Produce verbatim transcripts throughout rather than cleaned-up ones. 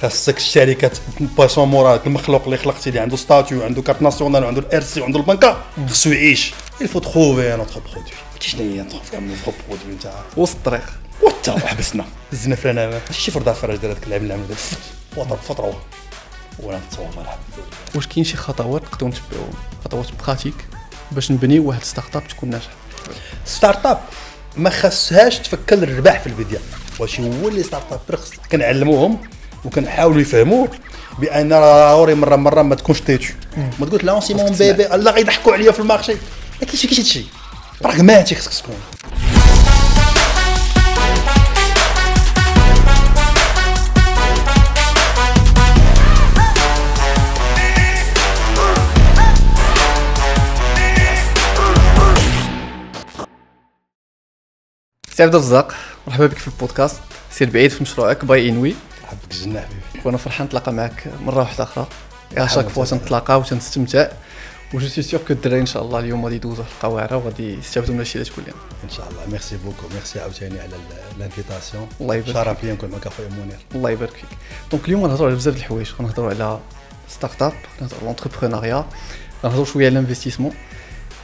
خاصك الشركه باشون موراك المخلوق اللي خلقتي اللي عنده ستاتيو وعنده كارت ناسيونال وعنده الار سي وعنده البنكه خصو يعيش. il faut trouver un autre produit. عرفتي شنو هي كامل الفوق برودوي نتاع وسط الطريق وتا وحبسنا دزنا فرنا شي فرض الفراش ديال هذاك اللعب اللي عمل وضرب فطره ولا نتصور مرحبا. واش كاين شي خطوات نقدروا نتبعوهم خطوات براتيك باش نبنيو واحد ستارت اب تكون ناجحه؟ ستارت اب ما خاصهاش تفكر الربح في البدايه. واش هو اللي ستارت اب برخص كنعلموهم وكنحاولوا يفهموا بان ضروري مره مره ما تكونش تيتو ما تقولش لا سيمون بيبي الله غيضحكوا عليا في المارشي. ما كاينش كاين هادشي براغماتي خصك تكون. سي عبد الرزاق مرحبا بك في البودكاست سير بعيد في مشروعك باي انوي. مرحبا بك جنة حبيبي وانا فرحان نتلاقى معك مره واحده اخرى. يا شاك فوا تنتلاقاو وتنستمتع و جو سي سيغ كو الدراري ان شاء الله اليوم غادي يدوزوا في القواره وغادي يستافدوا من هادشي اللي تقول لنا ان شاء الله. ميرسي بوكو ميرسي عاوتاني على الانفيتاسيون. الله يبارك فيك. شرف ليا نكون معك اخويا منير. الله يبارك فيك. دونك اليوم غنهضروا على بزاف د الحوايج غنهضروا على ستارت اب غنهضروا على لونتربرونيا غنهضروا شويه على الانفستيسمون.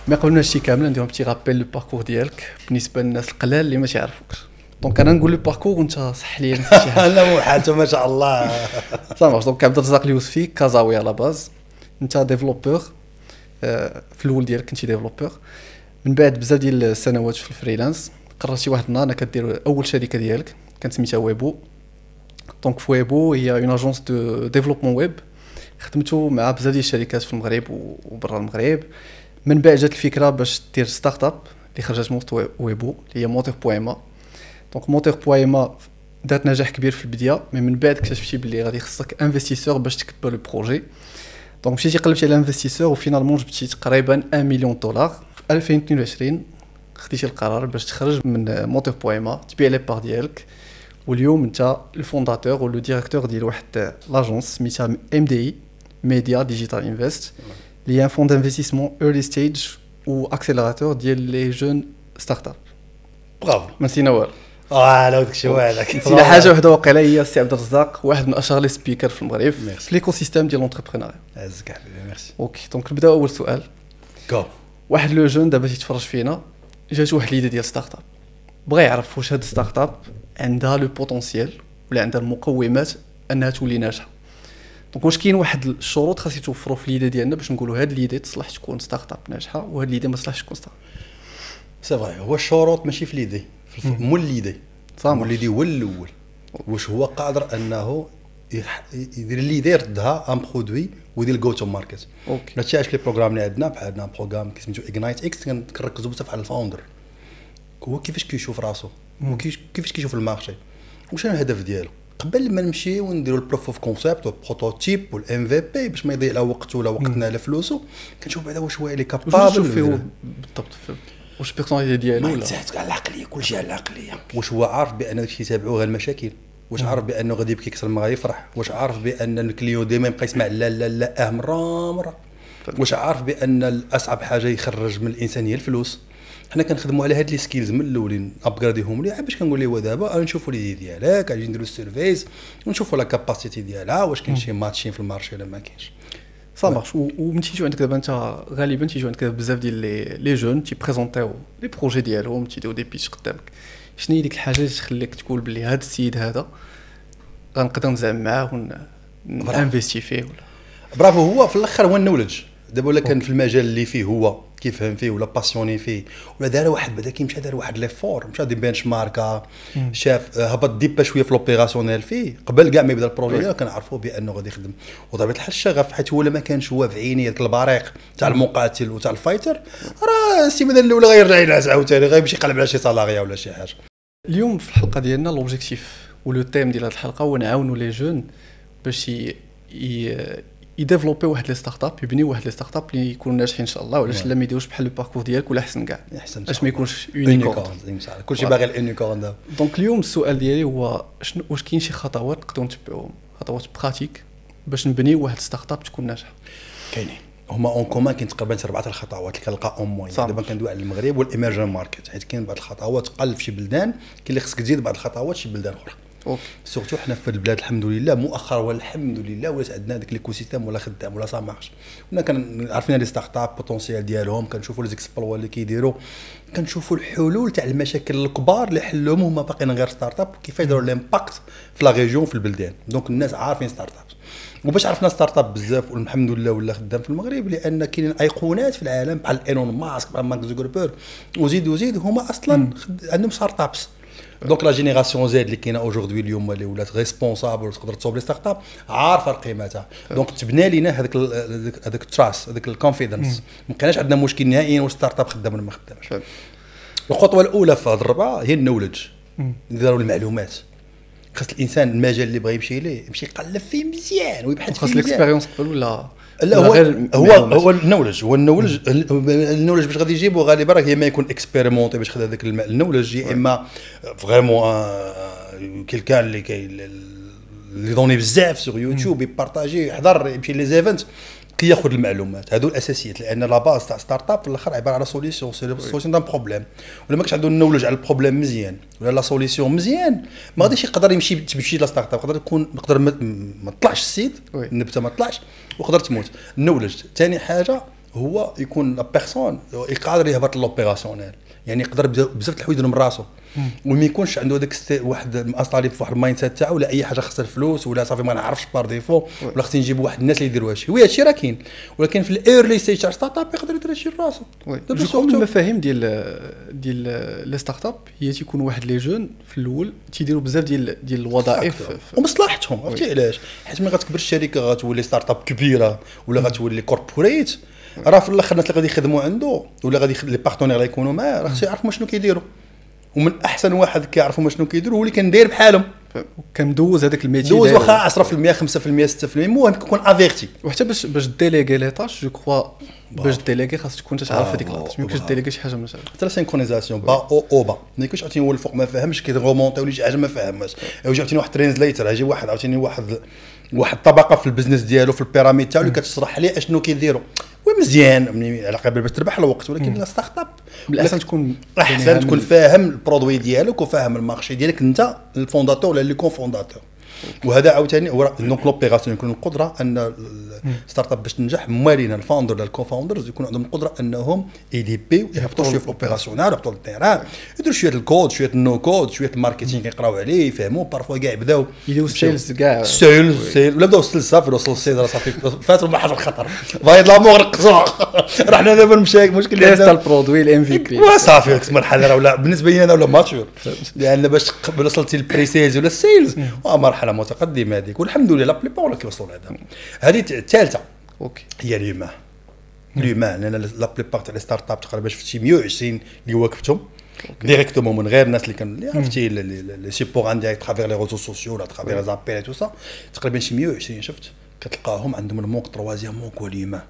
ما قبل هادشي كامل نديرو بتي رابيل لو باركور ديالك بالنسبه للناس القلال اللي ما تعرفوكش. دونك انا نقول لو باركور وانت صح ليا نسيت شي حاجه. لا مو حالته ما شاء الله صافي. دونك عبد الرزاق اليوسفي كازاوي على باز انت ديفلوبور في الاول ديالك كنتي ديفلوبور من بعد بزاف ديال السنوات في الفريلانس قررتي واحد النهار انك دير اول شركه ديالك كانت سميتها ويبو. دونك في ويبو هي اون اجونس دو ديفلوبمون ويب خدمتو مع بزاف ديال الشركات في المغرب وبرا المغرب. من بعد جات الفكره باش دير ستارت اب اللي خرجت من ويبو اللي هي موتور بوان. دونك موتور بوان دات نجاح كبير في البدايه مي من بعد اكتشفتي بلي غادي خصك انفستيسور باش تكبر لو بروجي. دونك مشيتي قلبتي على انفستيسور وفينالمون جبتي تقريبا واحد مليون دولار. في ألفين واثنين وعشرين خديتي القرار باش تخرج من موتور بوان تبيع لي بار ديالك واليوم انت الفونداتور ولو ديريكتور ديال واحد لاجونس سميتها ام دي اي ميديا ديجيتال انفست اللي هي ان فوند انفستيسمون ايرلي ستيج واكسيليراتور ديال لي جون ستارت اب. برافو ما نسينا والو. اه لا داكشي واعرك نسينا حاجه وحده واقيلا هي سي عبد الرزاق واحد من اشهر لي سبيكر في المغرب في ليكو سيستيم ديال لونتربرونيا. عزك حبيبي ميرسي. اوكي دونك نبداو اول سؤال. جو واحد لو جون دابا تيتفرج فينا جاتو واحد ليدي ديال ستارت اب بغا يعرف واش هاد ستارت اب عندها لو بوتونسييل ولا عندها المقومات انها تولي ناجحه. دونك واش كاين واحد الشروط خاص يتوفروا في ليدي ديالنا باش نقولوا هاد ليدي تصلح تكون ستارت اب ناجحه وهاد ليدي ما تصلحش تكون ستارت اب؟ سي فغي هو الشروط ماشي في ليدي في مول ليدي مول ليدي هو الاول. واش هو قادر انه يدير ليدي يردها ان برودوي ويدير الجو تو ماركت. ماشي علاش لي بروغرام اللي عندنا بحال عندنا بروغرام كيسميتو اغنايت اكس كنركزوا بزاف على الفاوندر هو كيفاش كيشوف راسو كيفاش كيشوف المارشي واش الهدف ديالو قبل ما نمشيو ونديروا البروف اوف كونسيبت والبروتوتيب والام في بي باش ما يضيع لا وقته ولا وقتنا لا فلوسو كنشوف بعدا واش هو اللي كابابل فيه بالضبط واش بيرسوناليتي ديالو ولا تحت على العقليه كلشي على العقليه. واش هو عارف بان داكشي تابعوه غير المشاكل؟ واش عارف بانه غادي يبكي كثر ما غيفرح؟ واش عارف بان الكليون ديما يبقى يسمع لا لا لا اه مره مره؟ واش عارف بان اصعب حاجه يخرج من الانسان هي الفلوس؟ حنا كنخدموا على هاد لي سكيلز من الاولين ابغراديهم ليه باش كنقول ليه دابا نشوفوا لي ديالك غادي نديروا السيرفيس ونشوفوا لا كاباسيتي ديالها واش كاين شي ماتشين في المارشي ولا ما كاينش. صا مارش. ومن تيجيو عندك دابا انت غالبا تيجيو عندك بزاف ديال لي لي جون تيبريزونطيو لي بروجي ديالهم تيديروا دي بيتش قدامك شنو هي ديك الحاجه اللي تخليك تقول بلي هذا السيد هذا غنقدر نزعم معاه ونانفيستي فيه ولا؟ برافو هو في الاخر هو النولج دابا ولا كان في المجال اللي فيه هو كيفهم فيه ولا باسيوني فيه ولا دار واحد بعدا كيمشى دار واحد ليفور مشى دي بنش ماركه شاف هبط ديبا شويه في لوبيراسيونيل فيه قبل كاع ما يبدا البروجي كنعرفوا بانه غادي يخدم وطبيعه الحال الشغف حيت هو ما كانش هو في عينيه داك البريق تاع المقاتل وتاع الفايتر راه السي مدن الاولى غيرجع ينعس عاوتاني غيمشي يقلب على شي صلاغيه ولا شي حاجه. اليوم في الحلقه ديالنا لوبجيكتيف ولو تيم ديال هذه الحلقه هو نعاونوا لي جون باش يديفلوبي واحد لي ستارت اب يبنيو واحد لي ستارت اب اللي يكونوا ناجحين ان شاء الله وعلاش لا ما يديروش بحال لو باركور ديالك ولا احسن كاع باش ما يكونش يونيكورن ان شاء الله كلشي باغي اليونيكورن دابا. دونك اليوم السؤال ديالي هو شنو واش كاين شي خطوات نقدروا نتبعوهم خطوات براتيك باش نبنيو واحد ستارت اب تكون ناجحه؟ كاينين هما اون كومان كاين تقريبا اربعه الخطوات اللي كنلقى اون موين دابا كندوي على المغرب والاميرجين ماركت حيت كاين بعض الخطوات قل في شي بلدان كاين اللي خصك تزيد بعض الخطوات شي بلدان اخرى سورتو حنا في البلاد الحمد لله مؤخرا والحمد لله ولات عندنا هذاك ليكو سيستيم ولا خدام ولا صامارش، ونا كنعرفين لي ستارت اب بوتونسيال ديالهم، كنشوفوا لي زيكسبلوا اللي كيديروا، كنشوفوا الحلول تاع المشاكل الكبار اللي حلوهم هما باقيين غير ستارت اب كيفاش داروا الامباكت في لا ريجيون في البلدان. دونك الناس عارفين ستارت اب، وباش عرفنا ستارت اب بزاف والحمد لله ولا خدام في المغرب، لان كاينين ايقونات في العالم بحال ايلون ماسك بحال مارك زوكربيرغ وزيد وزيد هما اصلا عندهم ستارت ابس. دونك لا جينيراسيون زاد اللي كاينه اوجوردي اليوم اللي ولات ريسبونسابل تقدر تصوب لي ستارت اب عارفه قيمتها، دونك تبنى لينا هذاك هذاك التراس هذاك الكونفيدنس، ما كانش عندنا مشكل نهائيا واش ستارت اب خدام ولا ما خدامش. الخطوه الاولى في هذه الربعه هي النولج، نديروا المعلومات، خاص الانسان المجال اللي بغى يمشي ليه يمشي يقلب فيه مزيان ويبحث فيه، خاص الاكسبيريونس قبل ولا لا هو هو هو النولج هو النولج النولج باش غادي يجيبو غالبا راه يا اما يكون اكسبيريمونتي باش خد هذاك النولج، يا اما فريمون كيلكان اللي كاين لي دوني بزاف سور يوتيوب يبارطاجي يحضر يمشي لي زيفنت كياخذ المعلومات. هادو الاساسيات، لان لا باز تاع ستارت اب في الاخر عباره على سوليسيون، سوليسيون تاع بروبليم، ولا ما كاش عنده النولج على البروبليم مزيان ولا لا سوليسيون مزيان ما غاديش يقدر يمشي تمشي لا ستارت اب، يقدر يكون نقدر ما طلعش السيد النبته ما طلعش وقدر تموت. النولج ثاني حاجه هو يكون لا بيرسون يقدر يهبط لوبيراسيونيل، يعني يقدر بزاف الحوايج يديرهم من راسو وما يكونش عنده هذاك واحد مأصطلي في واحد المايند سيت تاعو ولا اي حاجه خاصها الفلوس ولا صافي ما نعرفش بار ديفو ولا خصني نجيب واحد الناس اللي يديروها شي. وي هادشي راه كاين، ولكن في الايرلي ستيج تاع ستارت اب يقدر يدير هادشي براسو. دابا المفاهيم ديال ديال لي ستارت اب هي تيكون واحد لي جون في الاول تيديروا بزاف ديال ديال الوظائف ومصلحتهم. عرفتي علاش؟ حيت ملي غتكبر الشركه غتولي ستارت اب كبيره ولا غتولي كوربوريت، راه في الاخر الناس اللي غادي يخدموا عنده ولا غادي لي بارتنير اللي يكونوا معاه راه خصو يعرفوا شنو كيديروا، ومن احسن واحد كيعرفوا شنو كيديروا هو اللي كندير بحالهم، كندوز هذاك الميتي دوز واخا عشرة في المية خمسة في المية ستة في المية المهم كنكون افيرتي. وحتى باش باش ديليغي لي طاش جو كخوا باش ديليغي خاص تكون تعرف هذيك لا طاش، ما يمكنش ديليغي شي حاجه من هذا حتى سينكرونيزاسيون با او او با ما يكونش عاوتاني هو الفوق ما فاهمش كيغومونطي ولا شي حاجه ما فاهمهاش، عاوتاني واحد ترانزليتر يجي واحد عاوتاني واحد واحد الطبقه في البزنس ديالو في البيراميد تاعو اللي كتشرح ليه اشنو كيديروا. ومزيان على قبل باش تربح الوقت، ولكن لا ستارت اب بالاحسن تكون احسن تكون فاهم البرودوي ديالك وفاهم المارشي ديالك انت الفونداتور ولا اللي كون فونداتور. وهذا عاوتاني دونك لوبيراسيون يكون القدره ان الستارت اب باش تنجح موالين الفاوندر ولا الكوفاوندرز يكون عندهم القدره انهم اي دي بي يهبطوا شويه في الاوبيراسيونال يهبطوا للتيران يديروا شويه الكود شويه النو كود شويه الماركتينغ يقراو عليه يفهموا، بارفوا كاع بداو يديروا سيلز كاع سيلز ولا بداو سيلز صافي وصلوا السيد راه صافي فاتوا مع حاجه الخطر بايد لامور رقصوا رحنا دابا المشاكل مشكل ديال هذا البرودوي الام في كري وصافي خصنا الحل راه ولا بالنسبه لينا انا ولا ماتور، لان باش وصلتي للبري سيلز ولا السيلز مرحله متقدمه هذيك والحمد لله بلي با ولا كيوصلوا لهذا. هذه الثالثه اوكي هي اليومان اليومان لان لا بلي با تاع لي ستارت اب تقريبا شفتي مية وعشرين اللي واكبتهم ديريكتومون من غير الناس اللي كان اللي عرفتي لي سيبور ان ديريكت ترافير لي ريزو سوسيو ولا ترافير لي زابيل اي تو سا تقريبا شي مية وعشرين شفت كتلقاهم عندهم المونك تروازيام مونك هو اليومان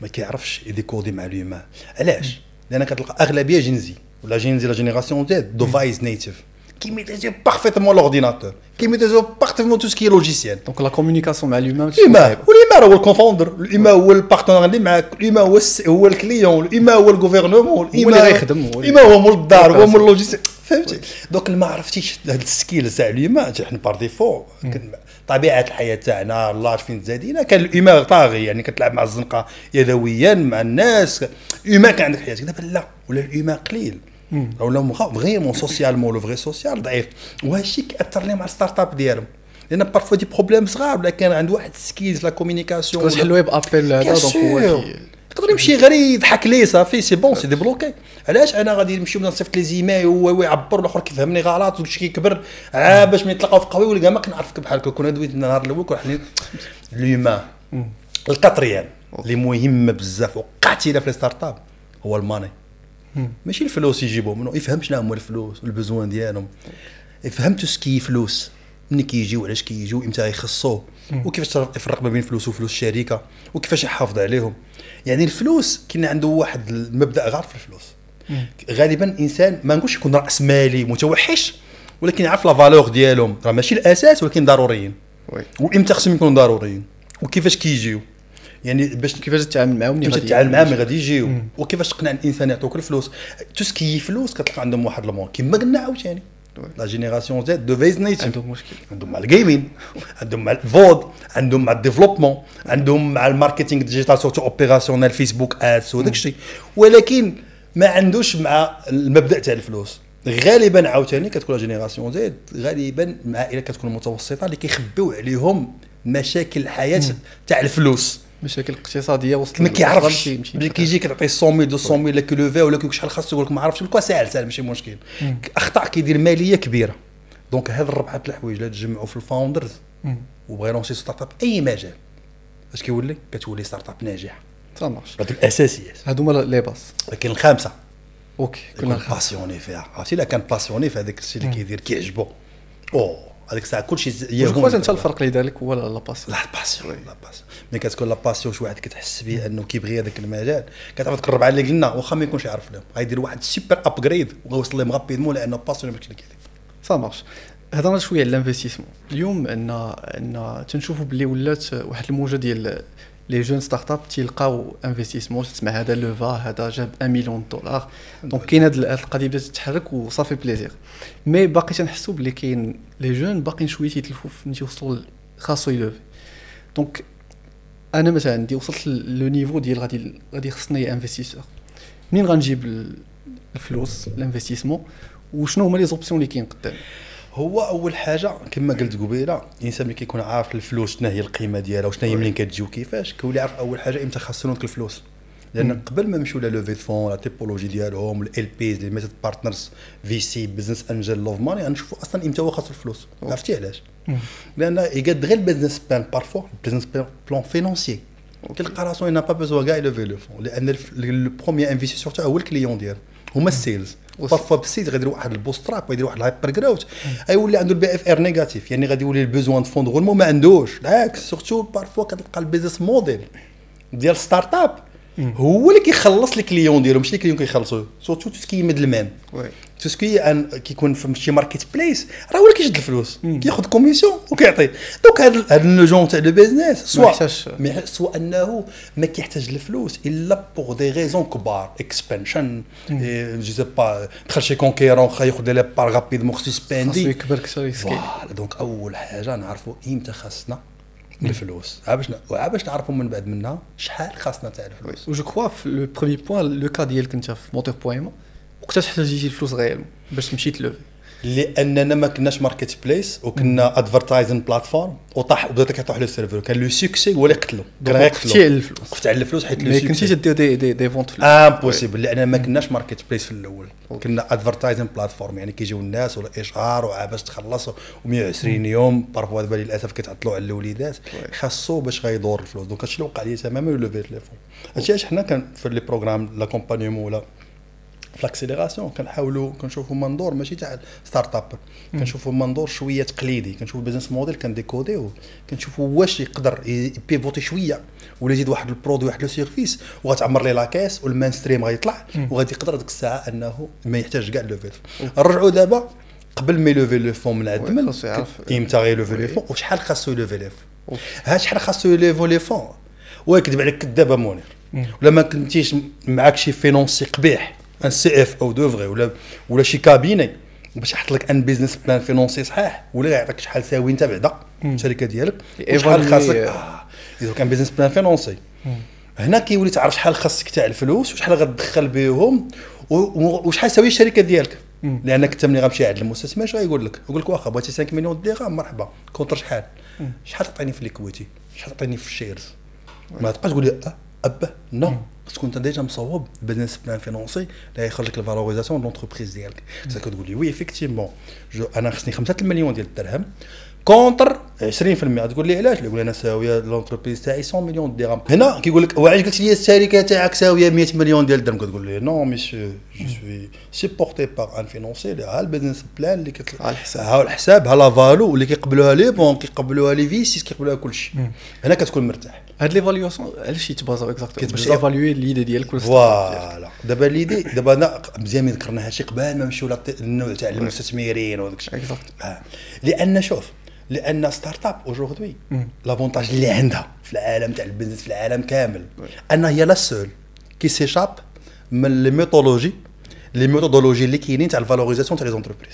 ما كيعرفش يديكودي مع اليومان. علاش؟ لان كتلقى اغلبيه جينزي ولا جينزي لا جينيراسيون زد دوفايس نيتيف qui maîtrisait parfaitement l'ordinateur, qui maîtrisait parfaitement tout ce qui est logiciel. Donc la communication avec l'humain. L'humain, l'humain est le confondre, l'humain est le partenaire, l'humain est le client, l'humain est le gouvernement, l'humain est le dar, l'humain est le logiciel. Donc il m'a appris cette skill sur l'humain, par défaut. طبيعه الحياه تاعنا الله عارفين زادينا كان الايمان طاغي، يعني كتلعب مع الزنقه يدويا مع الناس ايمان كان عندك حياتك. دابا لا ولا الايمان قليل ولا فريمون سوسيالمون لو فغي سوسيال ضعيف، وهادشي كيأثر لهم على الستارت اب ديالهم، لان بارفو دي بروبليم صغار ولا كان عنده واحد السكيلز لا كومينيكاسيون تقدر تحلوه بابل هذا دونك هو يقدر يمشي غير يضحك ليه صافي سي بون سي ديبلوكي. علاش انا غادي نمشي ولا نصيفط لي زيماي هو يعبر والاخر كيفهمني غلط وشي كيكبر عا باش ملي نتلاقاو في قهوه ولا ما كنعرفك بحالك كون دويت النهار الاول كون حني ليومان. الكاتريام اللي مهمه بزاف وقاتله في الستارت اب هو الماني، ماشي الفلوس يجيبوه منو يفهم شنو هما الفلوس البزوان ديالهم، يفهم تو سكي فلوس منين كيجيو وعلاش كيجيو امتى يخصوه وكيفاش يفرق ما بين فلوس وفلوس الشركه وكيفاش يحافظ عليهم. يعني الفلوس كاين عنده واحد المبدا غير في الفلوس. غالبا الانسان ما نقولش يكون راس مالي متوحش، ولكن يعرف لا فالور ديالهم راه ماشي الاساس ولكن ضروريين وامتى خصهم يكونوا ضروريين وكيفاش كيجيو، يعني باش كيفاش تتعامل معاهم ملي غادي تتعامل معاهم غادي يجيو وكيفاش تقنع الانسان يعطوك الفلوس. تو سكي فلوس كتلقى عندهم واحد المون كما قلنا عاوتاني لا جينيراسيون زد دو فيز نيتيف عندهم مشكل، عندهم مع الجيمين، عندهم مع الفود، عندهم مع الديفلوبمون، عندهم مع الماركتينغ ديجيتال سورتو اوبيراسيونيل فيسبوك ادس وداك الشيء، ولكن ما عندوش مع المبدا تاع الفلوس. غالبا عاوتاني كتكون جينيراسيون زد غالبا العائله كتكون متوسطه اللي كيخبيو عليهم مشاكل الحياه تاع الفلوس، مشاكل اقتصاديه وصلت ما كيعرفش. ملي كيجي كتعطيه مية ميتين ولا كيلو فيه ولا شحال خاص يقول لك ما عرفتش الكوا ساهل ساهل ماشي مشكل. اخطاء كيدير ماليه كبيره. دونك هاد الربحه تاع الحوايج اللي تجمعوا في الفاوندرز وبغا يلونسي ستارت اب اي مجال اش كيولي؟ كتولي ستارت اب ناجحه. صا مارش هادو الاساسيات، هادو هما لي باس. لكن الخامسه اوكي كنا باسيوني فيها، عرفتي الا كان باسيوني في هذاك الشيء اللي كيدير كيعجبو او هذيك الساعه كلشي يهون. واش انت الفرق لذلك هو لا باسيون؟ لا باسيون، لا باسيون ملي كتكون لا باسيون شي واحد كتحس به انه كيبغي هذاك المجال، كتعرف ديك الربعه اللي قلنا واخا ما يكونش يعرف لهم غيدير واحد سوبر ابغريد وغيوصل لهم غابيدمون لانه باسيون باش كيدير. سا مارش. هضرنا شويه على الانفستيسمون. اليوم عندنا عندنا تنشوفوا باللي ولات واحد الموجه ديال لي جون ستارت اب تيلقاو انفستيسمون، تسمع هذا لوفا هذا جاب واحد مليون دولار، دونك كاين هاد القضيه بدات تتحرك وصافي بليزير. مي باقي تنحسوا بلي كاين لي جون باقيين شويه تيتلفوا فين تيوصلوا خاصو يلوفي. دونك انا مثلا عندي وصلت لو نيفو ديال غادي غادي خصني انفستيسور، منين غنجيب الفلوس الانفستيسمون وشنو هما لي زوبسيون اللي كاين قدامي؟ هو اول حاجه كما قلت قبيله، الانسان ملي كيكون عارف الفلوس شنو هي القيمه ديالها وشنو هي منين كتجي وكيفاش، كيولي عارف اول حاجه امتى خاصو ينوض الفلوس. لان مم. قبل ما نمشيو لا لوفي فون لا تيبولوجي ديالهم الال بيز ليميتد بارتنرز في سي بزنس انجل لوف ماني، غنشوفوا اصلا امتى هو خاصو الفلوس. عرفتي علاش؟ لان يقاد غير البيزنس بلان بارفو البيزنس بلان فينونسي كيلقى راسو ينا با بيزوا كاع لوفي لو فون، لان لو بروميير انفيستيسور تاعو هو الكليون ديالو هما السيلز. بارفوا بالسيلز غيدير واحد البوستراب ويدير واحد الهايبر كراوت، غيولي عنده البي اف ار نيجاتيف، يعني غادي يولي البوزوان دو فون دو غولمون ما عندوش. بالعكس سورتو بارفوا كتلقى البيزنس موديل ديال ستارت اب هو اللي كيخلص الكليون ديالو ماشي الكليون كيخلصوه. سورتو توسكي ميدلمان، وي توسكي ان كيكون في شي ماركت بليس راه هو اللي كيشد الفلوس، كياخذ كوميسيون وكيعطي. دونك هاد هاد لو جون تاع لو بيزنس سوا سوا انه ما كيحتاج الفلوس الا بوغ دي ريزون كبار، اكسبانشن جو سي با دخل شي كونكيرون خا ياخذ لي بار غابيدمون خصو يسباندي، خصو يكبر كثر يسكي. دونك اول حاجه نعرفوا امتى خاصنا الفلوس، عا باش عا باش نعرفوا من بعد منها شحال خاصنا تاع الفلوس. وجو كخوا في لو بروميي بوان لو كا ديالك انت في موتور بوان، وقتاش حتى تجي الفلوس غيرهم باش تمشي تلوفي؟ لاننا ما كناش ماركت بليس وكنا ادفرتايزين بلاتفورم وطاح وبدا كيطيح لو سيرفر، كان لو سكسي هو اللي قتلو. كان قتلتي على الفلوس، وقفت على الفلوس حيت لو سكسي كنتي تدير دي دي دي فونت فلوس امبوسيبل، لان ما كناش ماركت بليس في الاول، كنا ادفرتايزين بلاتفورم يعني كيجيو الناس ولا اشهار وعا باش تخلصوا و120 يوم. بارفوا دابا للاسف كيتعطلوا على الوليدات، خاصو باش غيدور الفلوس. دونك هادشي اللي وقع لي تماما لو فيت لي فون. هادشي علاش حنا كان في لي بروغرام لاكومبانيومون ولا في الاكسيليراسيون كنحاولوا كنشوفوا منظور ماشي تاع ستارت اب، كنشوفوا منظور شويه تقليدي، كنشوفوا البيزنس موديل كنديكوديو، كنشوفوا واش يقدر يبيفوتي شويه ولا يزيد واحد البرودوي واحد لو سيرفيس وغتعمر ليه لاكاس والمان ستريم غيطلع وغادي يقدر ديك الساعه انه ما يحتاج كاع لو فيت. نرجعوا دابا قبل ما يلوفي لو فون من عند من امتى غيلوفي لو فون وشحال خاصو يلوفي لو فون، ها شحال خاصو يلوفي لو فون. ويكذب عليك كذابه منير، ولا ما كنتيش معاك شي فينونسي قبيح ان سي اف او دو فغي ولا ولا شي كابيني باش يحط لك ان بيزنس بلان فينونسي صحيح، ولا يعطيك شحال ساوي انت بعدا الشركه ديالك شحال خاصك. آه. اذا كان بيزنس بلان فينونسي هنا كيولي تعرف شحال خاصك تاع الفلوس وشحال غتدخل بهم وشحال ساوي الشركه ديالك. لانك انت ملي غتمشي عند المستثمر اش غايقول لك؟ يقول لك واخا بغيتي خمسة مليون درهم مرحبا، كونتر شحال؟ شحال تعطيني في الكويتي؟ شحال تعطيني في الشيرز؟ ما تبقاش تقول لي اه ابا نو، تكون انت ديجا مصوب بزنس بلان فينونسي اللي يخرج لك الفالوريزاسيون لونتربريز ديالك. خصك تقول لي وي افيكتيفمون انا خصني خمسة المليون ديال الدرهم كونتر عشرين في المية. تقول لي علاش؟ تقول لي انا ساويه لونتربريز تاعي مية مليون درهم. هنا كيقول لك وعلاش قلت لي الشركه تاعك ساويه مية مليون ديال الدرهم؟ كتقول لي نو ميسيو جو سوي سيبورتي باغ ان فينونسي اللي ها البيزنس بلان اللي كتلقى ها الحساب ها لا فالو اللي كيقبلوها لي بون كيقبلوها لي فيسيس كيقبلوها كلشي. هنا كتكون مرتاح. هاد ليفاليواسيون علاش يتبازاو اكزاكتومون؟ باش ايفالوي ليدي ديالك. فوالا دابا ليدي دابا انا مزيان ذكرنا هادشي قبل ما نمشيو للنوع تاع المستثمرين وداكشي. لان شوف لان ستارت اب اوجوردي لافونتاج اللي عندها في العالم تاع البيزنس في العالم كامل انها هي لا سول كي سيشاب من لي ميثودولوجي لي ميثودولوجي اللي كاينين تاع الفالوريزاسيون تاع لي زونتربريز.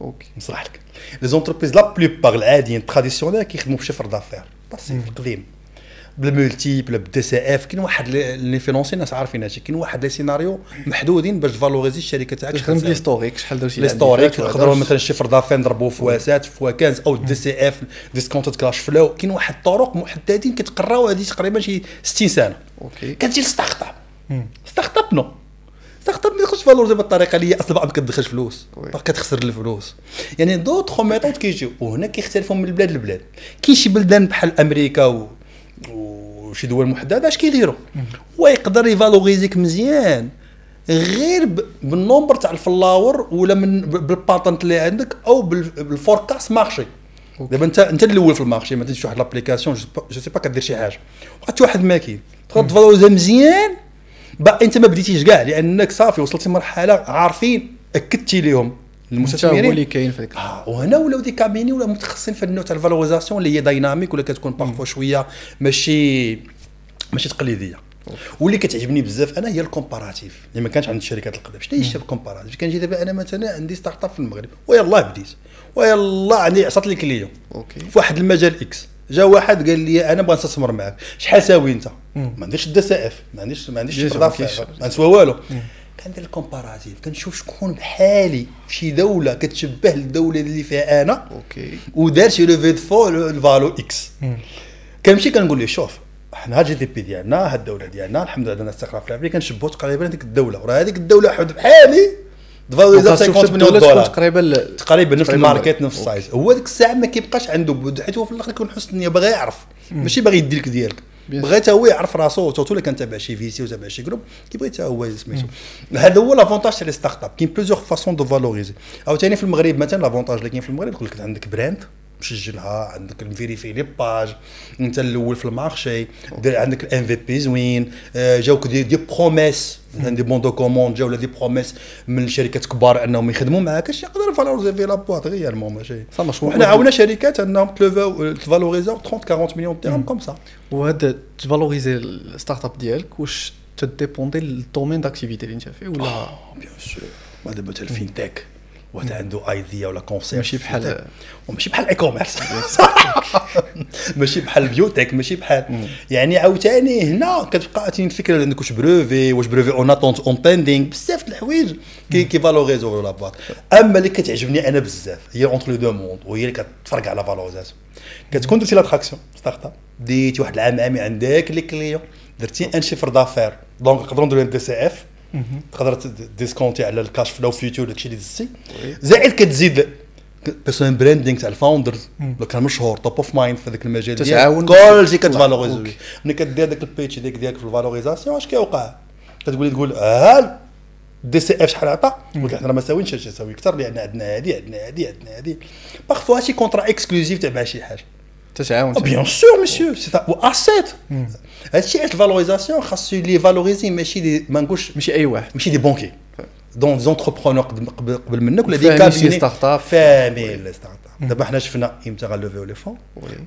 اوكي نصرح لك لي زونتربريز لا بلوبار العاديين تراديسيونيل كيخدموا بشفر دافير باسيف القديم بالمولتيبل بالدي سي اف. كاين واحد لي فينونسي ناس عارفين هادشي، كاين واحد لي سيناريو محدودين باش فالوريزي الشركه تاعك. تخدم ليستوريك شحال درتي ليستوريك، نقدروا مثلا شفر دافير نضربوا فواسات فواكانز او الدي سي اف ديسكونتد كلاش فلو. كاين واحد الطرق محددين كيتقراو هذه تقريبا شي ستين سنه. اوكي كتجي لستارت اب، ستارت اب نو ستارت اب ما يخش فالوريزي بالطريقه اللي هي اصلا بعد ما كتدخلش فلوس كتخسر الفلوس. يعني دوطخ ميطود كيجيو وهنا كيختلفوا من بلاد لبلاد. كاين شي بلدان بحال امريكا وشي دول محدده اش كيديروا، ويقدر يفالوريزيك مزيان غير بالنومبر تاع الفلاور ولا من بالباتنت اللي عندك او بالفوركاست مارشي. دابا انت انت الاول في المارشي، ما تديش واحد لابليكاسيون جو سي با كدير شي حاجه وقعت واحد ماكين تقدر تفالوريزها مزيان باقي انت ما بديتيش كاع، لانك صافي وصلتي لمرحله عارفين اكدتي لهم المستثمرين هو اللي كاين في هذيك. اه وهنا ولاو دي كابيني ولا متخصصين في النوع تاع الفالوريزاسيون اللي هي دايناميك ولا كتكون بارفو شويه ماشي ماشي تقليديه. واللي كتعجبني بزاف انا هي الكومباراتيف اللي ما كانش عند الشركات القدام. شنو هي الكومباراتيف؟ كنجي دابا انا مثلا عندي ستارت اب في المغرب ويلاه بديت ويلاه عندي عصات لي كليون اوكي في واحد المجال اكس، جا واحد قال لي انا بغا نستثمر معاك، شحال ساوي انت؟ ما عنديش الدي سي اف، ما عنديش ما عنديش ما نسوى والو. كندير الكومباراتيف، كنشوف شكون بحالي في شي دوله كتشبه للدوله اللي فيها انا اوكي ودار شي لوفي دو فون الفالو اكس. كنمشي كنقول ليه شوف حنا جي دي بي ديالنا هاد الدوله ديالنا الحمد لله عندنا استقرار في العالم اللي كنشبهو تقريبا ديك الدوله، وراه هذيك الدوله واحد بحالي دفالوريزا خمسين مليون دولار تقريبا تقريبا نفس الماركت نفس السايز. هو ديك الساعه ما كيبقاش عنده بود، حيت هو في الاخر كيكون حسن النيه باغي يعرف ماشي باغي يديلك ديالك، بغى حتى هو يعرف راسو. سورتو الا كان تابع شي فيسي وتابع شي جروب كيبغي حتى هو سميتو. هذا هو لافونتاج تاع لي ستارت اب. كاين بلوزيغ فاسون دو فالوريزي. عاوتاني في المغرب مثلا لافونتاج اللي كاين في المغرب يقول لك عندك براند مسجلها، عندك مفيريفي لي باج، انت الاول في المارشي، عندك الام في بي زوين، جاوك دي دي بروميس دي بون دو كوموند، جاو دي بروميس من شركات كبار انهم يخدموا معاك. اش يقدر فالوريزي لا بواط غير ماشي حنا عاونا شركات انهم تلوفاو تفالوريزاو ثلاثين أربعين مليون درهم كوم سا. وهاد تفالوريزي الستارت اب ديالك واش تديبوندي الدومين داكتيفيتي اللي انت فيه ولا؟ بيان سور ما دابا حتى الفينتك واحد عنده ايديا ولا كونسيبت، ماشي بحال وماشي بحال اي كوميرس، ماشي بحال بيوتيك، ماشي بحال. يعني عاوتاني هنا كتبقى عطيني الفكره اللي عندك واش بروفي واش بروفي اون اتونت اون بيندينغ بزاف د الحوايج كي كيفالوريزو لا بواط. اما اللي كتعجبني انا بزاف هي اونتر لو دو موند، وهي اللي كتفرق على فالوريزاسيون. كتكون درتي لاتراكسيون ستارت اب، ديتي واحد العام عامي عندك لي كليون، درتي ان شيفر دافير، دونك نقدروا نديروا دي سي اف تقدر ديسكونتي على الكاش فلو فيوتشر داكشي اللي دزتي. زائد كتزيد بيرسونال براندينغ تاع الفاوندرز اللي كان مشهور توب اوف مايند في هذاك المجال ديالك، كلشي كتفالوريزي. ملي كدير داك البيتش ديالك ديالك في الفالوريزاسيون اش كيوقع؟ كتقول تقول ها الدي سي اف شحال عطى؟ قلت حنا ما ساوينش شي ساوي اكثر لان عندنا هذه عندنا هذه عندنا هذه باغفوا هادشي كونترا اكسكلوزيف تبع شي حاجه تتعاون. بيان سور مسيو سي و اسيت. هادشي علاش الفالوريزاسيون خاصو لي فالوريزي ماشي دي ما نقولش ماشي اي واحد، ماشي دي بونكي دون زونتربرونور قبل منك ولا دي كابيني فامي لي ستارت اب. دابا حنا شفنا امتى غنلوفيو لي فون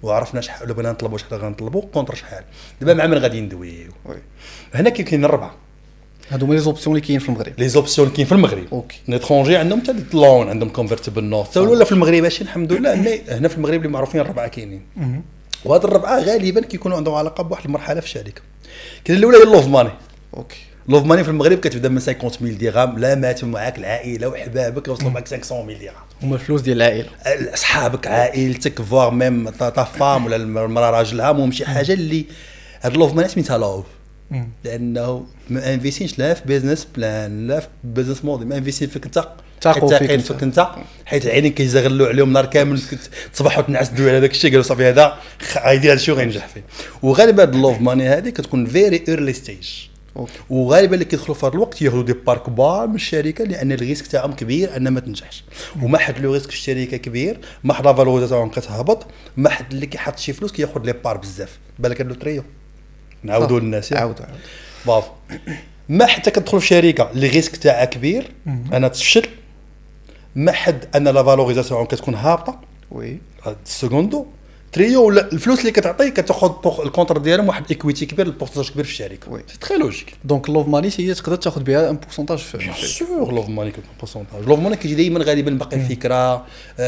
وعرفنا شحال ولا بغينا نطلبوا شحال غنطلبوا كونتر شحال. دابا مع من غادي ندويو؟ هنا كاين الربعه، هادو هما لي زوبسيون اللي كاين في المغرب. لي زوبسيون اللي كاين في المغرب اوكي ليترونجي عندهم حتى لون، عندهم كونفيرتيبل نوت ولا في المغرب ماشي الحمد لله. هنا في المغرب اللي معروفين الربعه كاينين، وهاد الربعه غالبا كيكونوا عندهم علاقه بواحد المرحله في الشركه. كاين الاولى هي اللوف ماني اوكي. اللوف ماني في المغرب كتبدا من خمسين ألف درهم، لا مات معاك العائله وحبابك يوصلوا معاك خمسمائة ألف درهم، هما الفلوس ديال العائله اصحابك عائلتك فوار ميم تا فام ولا المراه راجلها. المهم شي حاجه اللي هاد اللوف ماني سميتها لوف، لانه ما انفيسينش لا في بيزنس بلان لا في بيزنس موديل، ما انفيسين فيك انت تاقين فيك انت، حيت عينيك كيزغلوا عليهم نهار كامل تصبح وتنعسدوا على داك الشيء قالوا صافي هذا غيدير هذا الشيء وغينجح فيه. وغالبا هاد اللوف ماني هذه كتكون فيري ايرلي ستيج، وغالبا اللي كيدخلوا في هذا الوقت ياخذوا دي بار كبار من الشركه لان الريسك تاعهم كبير ان ما تنجحش. وما حد لو ريسك الشركه كبير، ما حد فالوريزاسيون كتهبط، ما حد اللي كيحط شي فلوس كياخذ لي بار بزاف. بالك هاد لوتريو نعاودوا للناس عاودوا بافو. ما حتى كتدخل في شركه اللي ريسك تاعها كبير انا تفشل، ما حد ان لا فالوريزاسيون كتكون هابطه وي. السكوندو تريو ولا الفلوس اللي كتعطي كتاخذ الكونتر ديالهم واحد الاكويتي كبير البورتاج كبير في الشركه. سي تري لوجيك. دونك لوف ماني هي تقدر تاخذ بها ان بورسونتاج في الشركه. سيغ لوف ماني كو بورسونتاج. لوف ماني كيجي دائما غالبا باقي الفكره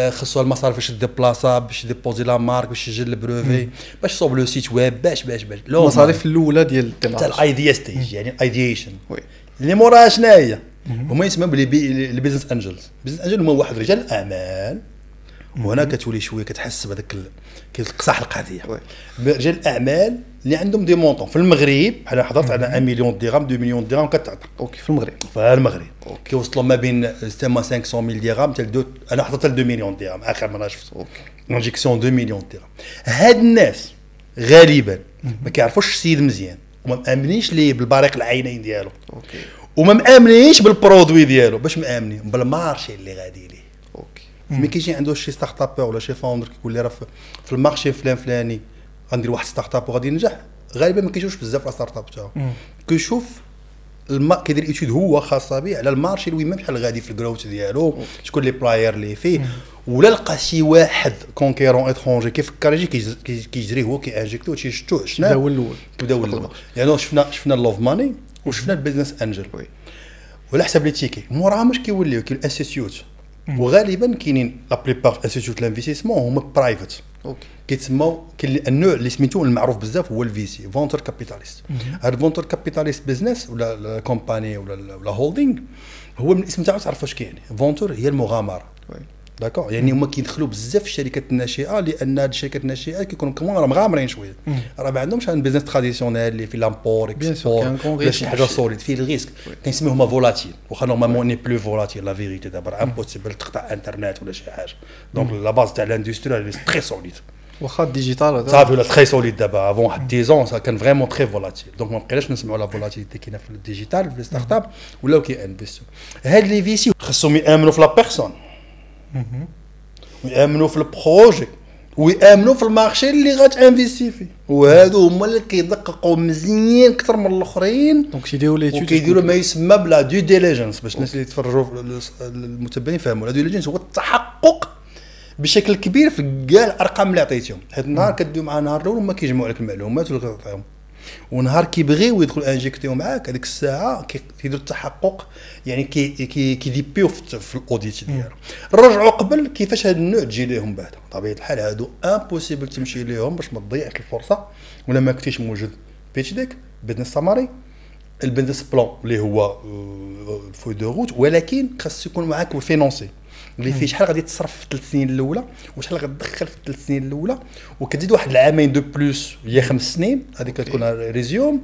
خصو المصاريف باش ديبلاصا باش ديبوزي لا مارك باش يسجل البروفي باش يصوب لو سيت ويب باش باش باش المصاريف الاولى ديال تاع الاي دي ستيج يعني الايديشن اللي موراها شنو هي؟ هما يسموا بلي البيزنس انجلز. البيزنس انجل هما واحد رجال الاعمال وهنا كتولي شويه كتحس بهذاك كتقصح القضيه. رجال الاعمال اللي عندهم دي مونطون في المغرب بحال حضرت على واحد مليون درهم اثنين مليون درهم كتعطى. اوكي في المغرب. في المغرب كيوصلوا ما بين خمسمائة درهم حتى ل انا حضرت ل اثنين مليون درهم اخر مره شفت. اوكي انجيكسيون اثنين مليون درهم. هاد الناس غالبا ما كيعرفوش السيد مزيان وما مامنينش ليه بالبريق العينين ديالو. اوكي وما مامنينش بالبرودوي ديالو باش مامنين بالمارشي اللي غادي ليه. ملي كيجي عنده شي ستارت اب ولا شي فاوندر كيقول لي راه في المارشي فلان فلاني غندير واحد ستارت اب وغادي ينجح غالبا ما كيشوفش بزاف لا ستارت اب تاعو كيشوف الما كيدير ايتود هو خاصه به على المارشي اللي وين بحال غادي في الجروث ديالو شكون لي بلاير اللي فيه ولا لقى شي واحد كونكيرون اترونجي كيفكر يجي كيجري هو كيانجيكتو تيشتو شنو هو الاول كيبداو الاول يعني شفنا شفنا اللوف ماني وشفنا البيزنس انجل وعلى حسب لي تيكي موراها مش كيوليو كي الانستيتيوت وغالبا كاينين لا بريبار انستيتيوت لانفيستيسمون هما برايفت اوكي كيتسموا كاين النوع اللي سميتو المعروف بزاف هو الفي سي فونتر كابيتاليست هاد الفونتر كابيتاليست بيزنس ولا كومباني ولا ولا هولدينغ هو من الاسم تاعو تعرف واش كيعني فونتر هي المغامره داكور يعني هما كيدخلوا بزاف في الشركات الناشئه لان هاد الشركات الناشئه كيكونوا كمان راه مغامرين شويه راه ما عندهمش هاد البيزنس تراديسيونيل اللي في لامبور اكسبور ولا شي حاجه سوليد فيه الريسك كنسميوه هما فولاتيل واخا نورمالمون ني بلو فولاتيل لا فيريتي دابا امبوسيبل تقطع انترنت ولا شي حاجه دونك لا باز تاع لاندستري اللي تري سوليد واخا الديجيتال صافي ولا تري سوليد دابا افون واحد ديزون كان فريمون تري فولاتيل دونك ما بقيناش نسمعوا لا فولاتيليتي كاينه في الديجيتال في لي ستارت اب ولاو كيانفيستو هاد لي في سي خصهم يامنوا في لا بيرسون ويأمنوا في البروجي ويأمنوا في المارشي اللي غاتانفيستي فيه وهادو هما اللي كيدققوا مزيان اكثر من الاخرين دونك كيديروا لي وكيديروا ما يسمى بلا دو ديليجنس باش الناس اللي يتفرجوا المتابعين فهموا دو ديليجنس هو التحقق بشكل كبير في كاع الارقام اللي عطيتهم حيت النهار كدوي مع نهار الاول هما كيجمعوا لك المعلومات ولا كيعطيهم ونهار كيبغيو يدخل انجيكتيو معاك هذيك الساعه كيديروا التحقق يعني كي كي كيديبيو في الاوديت ديالهم رجعوا قبل كيفاش هذا النوع تجي ليهم بعدا بطبيعه الحال هادو امبوسيبل تمشي ليهم باش ما تضيعش الفرصه ولا ما كنتيش موجود بيتش ديك بيزنس ساماري البيزنس بلان اللي هو فو دو روت ولكن خاص يكون معاك الفينونسي اللي فيه شحال غادي تصرف في الثلاث سنين الاولى وشحال غتدخل في الثلاث سنين الاولى وكتزيد واحد العامين دو بلوس هي خمس سنين هذيك كتكون ريزيوم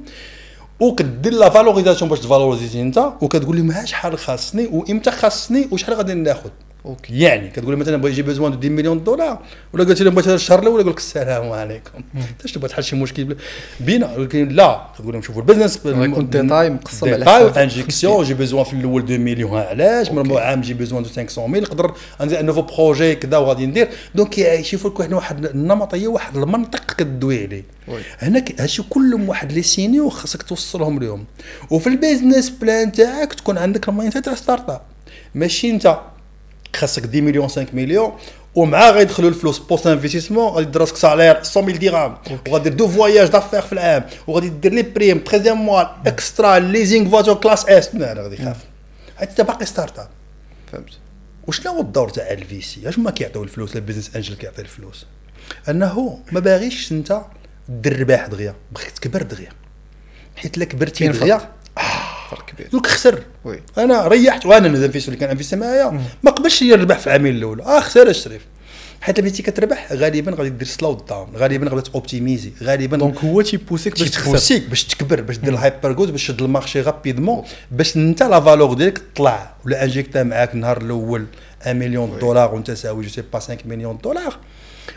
وكدير لا فالوريزاسيون باش تفالوريزي انت وكتقول لهم ها شحال خاصني وامتى خاصني وشحال غادي ناخذ اوكي يعني كتقول مثلا بغيت نجيب بزوان دو عشرة مليون دولار ولا قلت لهم بغيت هذا الشهر الاول يقول لك السلام عليكم انت شنو بغيت تحل شي مشكل بينا ولكن لا كتقول لهم شوفوا البزنس يكون ديتاي مقسم على حسب انجيكسيون جي بزوان في الاول اثنين مليون علاش من عام جي بزوان دو خمسمائة ألف نقدر ندير ان نوفو بروجي كذا وغادي ندير دونك يشوفوا لك واحد واحد النمطيه واحد المنطق كدوي عليه هنا هادشي كلهم واحد لي سينيو خاصك توصلهم لهم وفي البيزنس بلان تاعك تكون عندك المايند تاع ستارت اب ماشي انت خاصك عشرة مليون خمسة مليون ومع غيدخلوا الفلوس بوست انفستيسمون غادي دير راسك سالير مئة ألف درهم وغادي دير دو فواياج دافير في العام وغادي دير لي بريم تريزيام موال اكسترا ليزينغ فواتور كلاس اس من هنا غادي يخاف حتى باقي ستارت اب فهمت وشنو هو الدور تاع الفي سي اش ما كيعطيو الفلوس لا بيزنس انجل كيعطي الفلوس انه ما باغيش انت دير رباح دغيا باغيك تكبر دغيا حيت لا كبرتي دغيا دوك خسر وي. انا ريحت وانا الانفيستور اللي كان انفيستي معايا ما قبلش يربح في العامين الاول اه خسر الشريف حيت بلي كتربح غالبا غادي دير سلو داون غالبا غادي توبتيميزي غالبا دونك هو تيبوسيك باش تخسر باش تكبر باش دير الهايبر جود باش تشد المارشي رابيدمون باش انت لا فالور ديالك تطلع ولا انجيكتا معاك النهار الاول واحد مليون دولار وانت ساوي جو سي با خمسة مليون دولار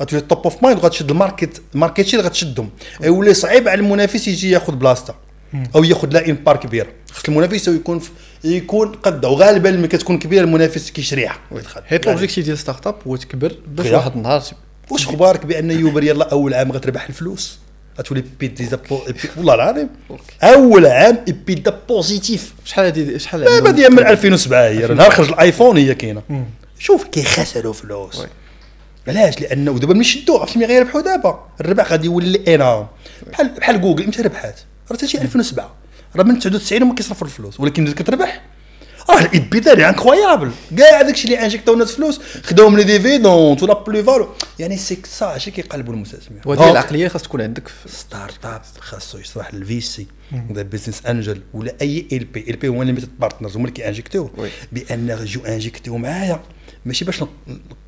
غتولي توب اوف مايند وغتشد الماركت الماركت شير غتشدهم. يولي صعيب على المنافس يجي ياخذ بلاصته او ياخذ لائم بار كبير، خاص المنافسه يكون يكون قده، وغالبا ملي كتكون كبيره المنافس كيشريها ويدخل. حيت لوبجيكتيف ديال ستارت اب هو تكبر باش واحد النهار. واش اخبارك بان يوبر يلا اول عام غتربح الفلوس؟ غتولي بيتزا بو... والله العظيم اول عام بيتزا بوزيتيف. شحال هذه شحال هذه باديه من ألفين وسبعة، هي نهار خرج الايفون هي كاينه. شوف كيخسروا فلوس علاش؟ لانه دابا ملي شدوه عرفتي ملي غيربحوا دابا الربح غادي يولي انارم، بحال بحال جوجل متى ربحات؟ راه حتى شي ألفين وسبعة راه من تسعة وتسعين وما كيصرفوا الفلوس، ولكن ملي كتربح راه الابيدا ديالها انكرويابل، كاع داكشي اللي انجكتاو لنا الفلوس خداوهم لي ديفيدونت ولا بلو فالو، يعني سي سا شي كيقلبوا المستثمر. وهذه العقليه خاص تكون عندك في ستارت اب، خاصو يشرح الفي سي ولا بيزنس انجل ولا اي ال بي، ال بي هو ليميتد بارتنرز، هما اللي كيانجكتيو بان رجو انجكتيو معايا ماشي باش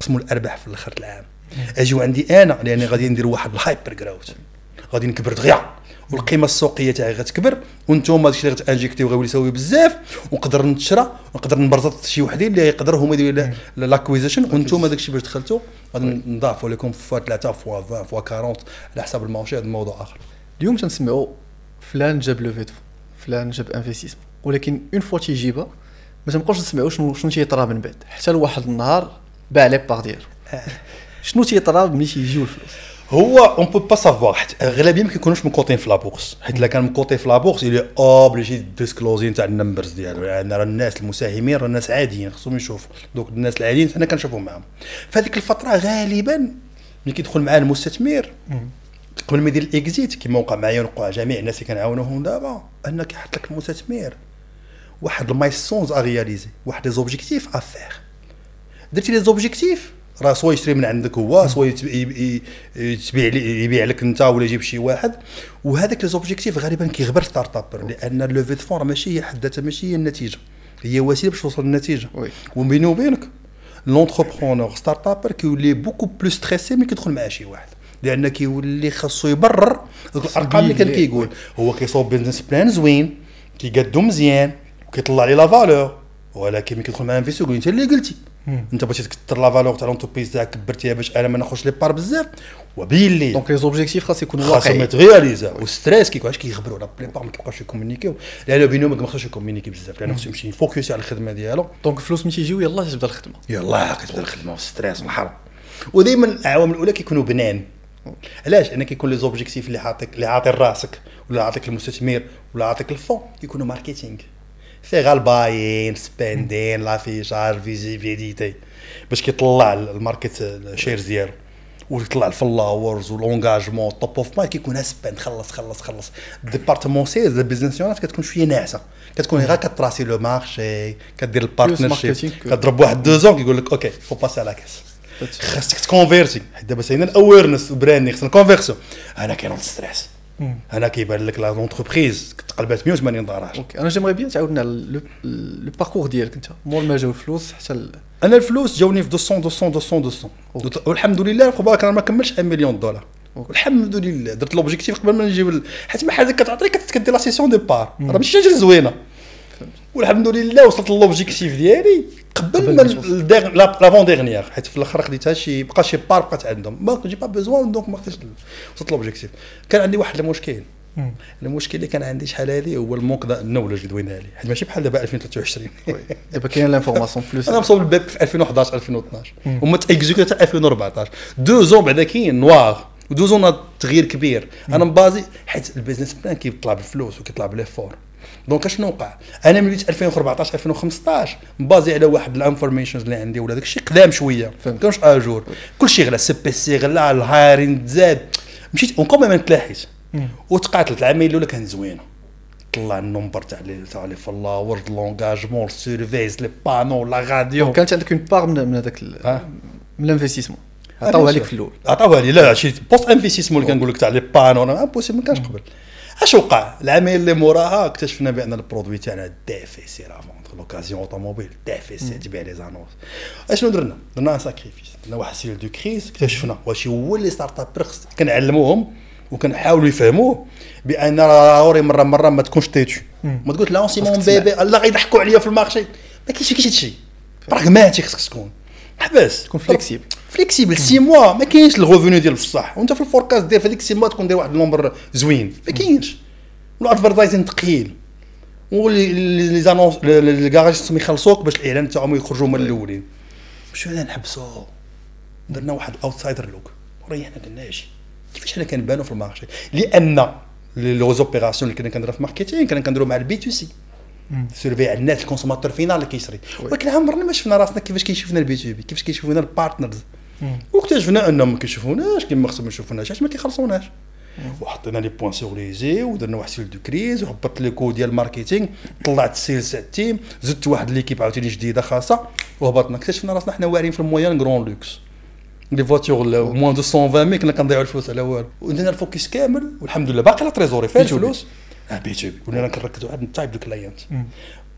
نقسموا الارباح في الاخر العام. اجيو عندي انا لان غادي ندير واحد الهايبر جراوت، غادي نكبر دغيا والقيمه السوقيه تاعي غتكبر، وانتم داكشي اللي غتانجيكتيو غيولي يساوي بزاف، ونقدر نتشرى ونقدر نبرزط شي وحدين اللي يقدروا هما يديروا لاكويزيشن، وانتم داكشي باش دخلتوا غادي نضاعفوا لكم فوا ثلاثة فوا عشرة فوا أربعين على حسب المارشي. هذا الموضوع اخر. اليوم تنسمعوا فلان جاب لو فيتو فلان جاب انفستيسمون، ولكن اون فوا تيجيبها ما تنبقاوش نسمعوا شنو شنو تيطرى من بعد، حتى لواحد النهار باع لي بار ديالو. شنو تيطرى ملي تيجيو الفلوس؟ هو اون بو با سافوار، حيت اغلبيه ما كيكونوش مكوطين في لابورس، حيت الا كان مكوطي في لابورس يلي اوبليجي ديسكلوزين تاع النمبرز ديالو، يعني راه الناس المساهمين راه ناس عاديين خصهم يشوفوا، دوك الناس العاديين حنا كنشوفوا معاهم. فهذيك الفتره غالبا ملي كيدخل معاه المستثمر قبل ما يدير الاكزيت، كما وقع معايا وقع جميع الناس اللي كنعاونوهم دابا، ان كيحط لك المستثمر واحد المايسونز ا رياليزي، واحد لي زوبجيكتيف ا فير. درتي لي زوبجيكتيف راه سوا يشري من عندك هو، سوا يتبيع يبيع لك انت ولا يجيب شي واحد، وهذاك لي زوبجيكتيف غالبا كيغبر ستارت اب، لان لوفي د فون ماشي هي حد ذاتها، ماشي هي النتيجه، هي وسيله باش توصل للنتيجه. وبيني وبينك لونتربرونور ستارت اب كيولي بوكو بلو ستريسي ملي كيدخل مع شي واحد، لان كيولي خاصو يبرر الارقام اللي كان كيقول، هو كيصوب بيزنس بلان زوين كيقادو مزيان كيطلع لي لا فالور، ولكن ملي كتدخل مع انفيسو يقول انت اللي قلتي انت بغيتي تكثر لا فالور تاع لونتوبيز تاعك كبرتيها باش انا ما ناخذش لي بار بزاف، وباللي دونك لي زوبجيكتيف خاص يكونوا واقعيين، خاصهم يتغياليزاو. والستريس كيكون علاش كيغبروا على بلي بار ما كيبقاوش يكومونيكيو، لانه بينهم ما خصوش يكومونيكي بزاف، لانه خصو يمشي يفوكسي على الخدمه ديالو. دونك الفلوس ملي تيجيو يلاه تبدا الخدمه، يلاه كتبدا الخدمه والستريس والحرب، ودائما العوامل الاولى كيكونوا بنان. علاش؟ لان كيكون لي زوبجيكتيف اللي عاطيك اللي عاطي راسك ولا عاطيك المستثمر ولا عاطيك الفون يكونوا ماركتينغ، فيه غا الباين سباندين لافيشاج فيزيبيليتي باش كيطلع الماركت شيرز ديالو ويطلع الفلاورز والانجاجمون توب اوف مايند، كيكون سباند خلص خلص خلص. الديبارتمون سي البيزنس يونات كتكون شويه ناعسه، كتكون غير كتراسي لو مارشي كدير البارتنرشيب كضرب واحد دو زون كيقول لك اوكي فو باسي على كاس، خاصك تكونفيرتي حيت دابا ساينا الاويرنس وبراندين خصنا كونفيرسيون. هنا كاين ستريس، هنا كيبان لك لا زونتربريز تقلبات مية وثمانين درجه. اوكي انا جيمري بيان تعاودنا لو باركور ديالك انت مور ما جاو الفلوس حتى ال... انا الفلوس جاوني في مئتين مئتين مئتين مئتين والحمد لله تبارك الله ما كملش مليون دولار. أوكي. الحمد لله درت لوبجيكتيف قبل ما نجيب، حيت ما حاجه كتعطيك كتدير لا سيسيون دي بار راه ماشي حاجه زوينه، والحمد لله وصلت لوبجيكتيف ديالي قبل ما لافون ديغنيير، حيت في الاخر خديتها شي بقى شي بار بقات عندهم ما جي با بيزوان، دونك ما خديتش وصلت لوبجيكتيف. كان عندي واحد المشكل، المشكل اللي كان عندي شحال هذه هو المنقذ النولج اللي دويناها لي، حيت ماشي بحال دابا ألفين وثلاثة وعشرين دابا كاين لانفورماسيون بلوس. انا مصوب الباب في ألفين وحداش ألفين واثناش وما تاكزيكوت حتى ألفين وأربعطاش، دو زون بعدا كاين نواغ ودو زون تغيير كبير. انا مبازي حيت البيزنس بلان كيطلع بالفلوس وكيطلع بليفور، دونك شنو وقع؟ انا ملي جيت ألفين وأربعطاش ألفين وخمسطاش مبازي على واحد الانفورميشنز اللي عندي ولا داكشي قدام شويه ما كانوش اجور، كلشي غلا السي بي سي غلا الهايرين زاد، مشيت وكوميم نتلاحيت وتقاتلت العامين الاولى كانت زوينه، طلع النمبر تاع لي تاع لي فلاورز لونجاجمون السيرفيس لي بانو لا راديو، كانت عندك اون بار من هذاك من الانفستيسمون عطاوها لك في الاول، عطاوها لي لا شي بوست انفستيسمون اللي كنقول لك تاع لي بانو انا امبوسيبل ما كانش قبل. اش وقع؟ العامين اللي موراها اكتشفنا بان البرودوي تاعنا دافي سي لافونت لوكازيون اوتوموبيل دافي سي تبيع لي زانونس. اشنو درنا؟ درنا ساكريفيس، درنا واحد سيل دو كريز، اكتشفنا واش هو لي ستارت اب كنعلموهم وكنحاولوا يفهموه بان ضروري مره مره ما تكونش تيتو، ما تقولش لونسي مون بيبي لا غيضحكوا عليا في المارشي، ما كاينش كاينش هادشي، براغماتيك خصك تكون حباس تكون فليكسيبل فليكسيبل سي موا ما كاينش الغوفوني ديال بصح، وانت في الفوركاست دير في هذيك سي موا تكون داير واحد النومبر زوين، ما كاينش. والادفرتايزين ثقيل، ولي زانونس لي كاراج يخلصوك باش الاعلان تاعهم يخرجوا هما الاولين. واش انا نحبسوا درنا واحد الاوتسايدر لوك وريحنا الناجي كيفاش حنا كنبانوا في المارشي، لان لي زوبيراسيون اللي كنا كنديرها في ماركتينغ كنا كنديرو مع البي تو سي سيرفي على الناس الكونسوماتور فينا اللي كيشري، ولكن عمرنا ما شفنا راسنا كيفاش كيشوفنا البي تو بي، كيفاش كيشوفونا البارتنرز، واكتشفنا انهم ما كيشوفوناش كما خصهم يشوفوناش علاش ما كيخلصوناش، وحطينا لي بوان سور لي زي ودرنا واحد سيل دو كريز وهبطت لي كود ديال الماركتينغ، طلعت السيلز تاع التيم، زدت واحد ليكيب عاوتاني جديده خاصه وهبطنا، اكتشفنا راسنا حنا واعرين في المويان غران لوكس لي فواتور موان مئتين وعشرين مي كنا كنضيعوا الفلوس على والو، ودرنا الفوكس كامل والحمد لله باقي لا تريزوري فيها الفلوس بي تو بي، ولينا كنركزوا على التايب دو كلاينت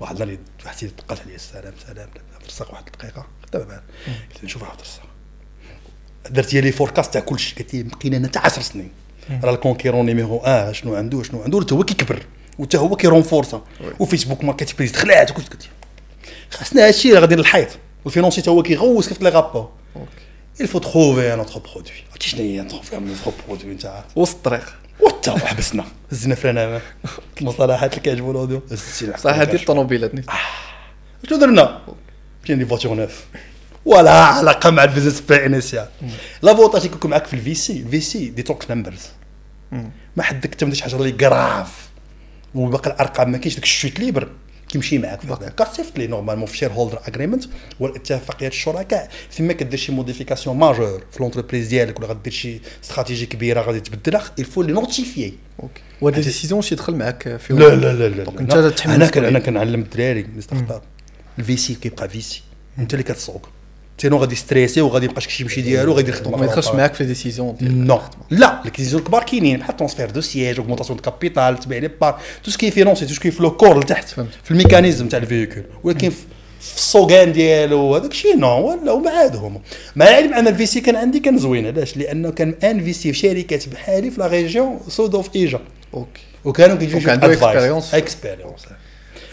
واحد اللي واحد سيدي تقال عليه السلام سلام درسق واحد الدقيقه خدام معاه قلت نشوف راه درسق درت لي فوركاست تاع كلشي قلت لي بقينا انا تاع عشر سنين راه الكونكيرون نيميرو واحد شنو عنده شنو عنده حتى هو كيكبر وتا هو كيرونفورسا وفيسبوك ماركت بليس دخلات وكنت قلت خاصنا هادشي راه غادي للحيط والفينونسي تا هو كيغوز كيف لي غابور الفو تروفي ان اوتر برودوي عرفتي شنو هي تروفي ان اوتر برودوي نتاع وسط الطريق وتا وحبسنا هزنا فينا المصطلحات اللي كيعجبوا الاوديو صح هذه الطوموبيلات شنو درنا كاين دي فواتور نوف ولا علاقه مع البيزنس بلان انيسيال لافونتاج كيكون معاك في الفي سي الفي سي دي توك نمبرز ما حدك حتى شي حاجه اللي كراف وباقي الارقام ما كاينش داك الشوت ليبر كيمشي معاك في كتصيفط لي نورمالمون في شير هولدر اغريمنت والاتفاقيه الشركاء فيما كدير شي موديفيكاسيون ماجور في لونتربريز ديالك ولا غدير شي استراتيجي كبيره غادي تبدلها الفو لي نوتيفيي اوكي وهاد ديسيزيون شي يدخل معاك في لا لا لا لا انت تتحمل انا كان انا كنعلم الدراري نستخدم الفي سي كيبقى في سي انت اللي كتسوق تينو غادي ستريسي وغادي يبقى شي مشي ديالو غادي يخدم ما يدخلش معاك في ديسيزيون ديال نو لا لي ديسيزيون الكبار كاينين بحال ترونسفير دو سياج اوغمونطاسيون دو كابيتال تبع لي بار تو سكي فينونسي تو سكي في لو كور لتحت في الميكانيزم تاع الفيكول ولكن في السوغان ديالو هذاك الشيء نو ولا هما عادهم مع العلم ان الفي سي كان عندي كان زوين علاش لانه كان انفيستي في شركات بحالي في لا ريجيون سود اوف ايجا اوكي وكانوا كيجيو عندهم اكسبيريونس اكسبيريونس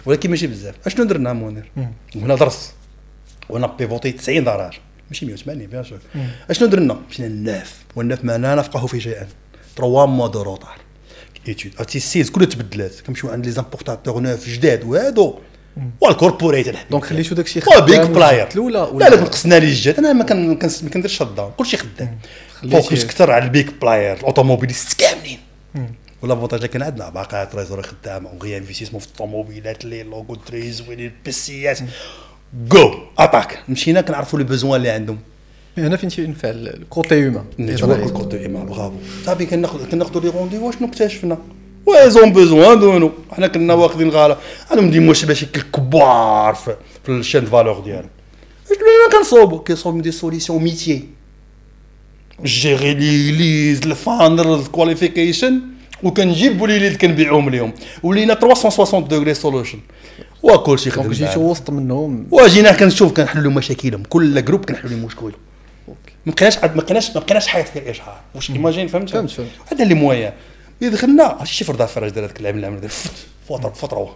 ولكن ماشي بزاف اشنو درنا مونير وهنا درس وانا بيفوتي تسعين درجه ماشي مئة وثمانين بيان سور اشنو درنا مشينا للناف والناف معنا نفقه في شيئا تروا موا دو روطار ايتود اتي سيز كلها تبدلات كنمشيو عند لي زامبورطاتور نوف جداد وهادو والكوربوريت دونك خليتو داكشي خدام بيك بلاير الاولى لا لا نقصنا ليه الجهات انا ما كنديرش الدار كلشي خدام فوكس كثر على البيك بلاير الاوتوموبيليست كاملين ولا فونتاج كان عندنا باقي تريزور خدامه وغي انفيستيسمون في الطوموبيلات لي لوغو تريز وين البيسيات جو اتاك مشينا كنعرفوا لي بوزوان اللي عندهم هنا فين تنفعل الكوتي هيومان الكوتي هيومان برافو صافي كناخذ كناخذوا لي روندي واشنو اكتشفنا وا زون بوزوان دونو حنا كنا واخذين غاله عندهم دي موش باش كبار في الشين فالور ديالهم شنو كنصوبوا كيصوبوا دي سوليسيون ميتيي جيري لي ليز الفانر الكواليفيكيشن وكنجيبوا لي اللي كنبيعوهم اليوم ولينا ثلاث مية وستين دوغري سولوشن وكلشي خدمنا دونك جيتو وسط منهم وجينا كنشوف كنحلوا مشاكلهم كل جروب كنحلوا ليه مشكل اوكي ما بقيناش ما بقيناش ما بقيناش حيط في الاشهار واش ايماجين فهمت فهمت هذا اللي مويا اللي دخلنا عرفتي شي فرض الفراج دار هذاك العام العام فطر فطروه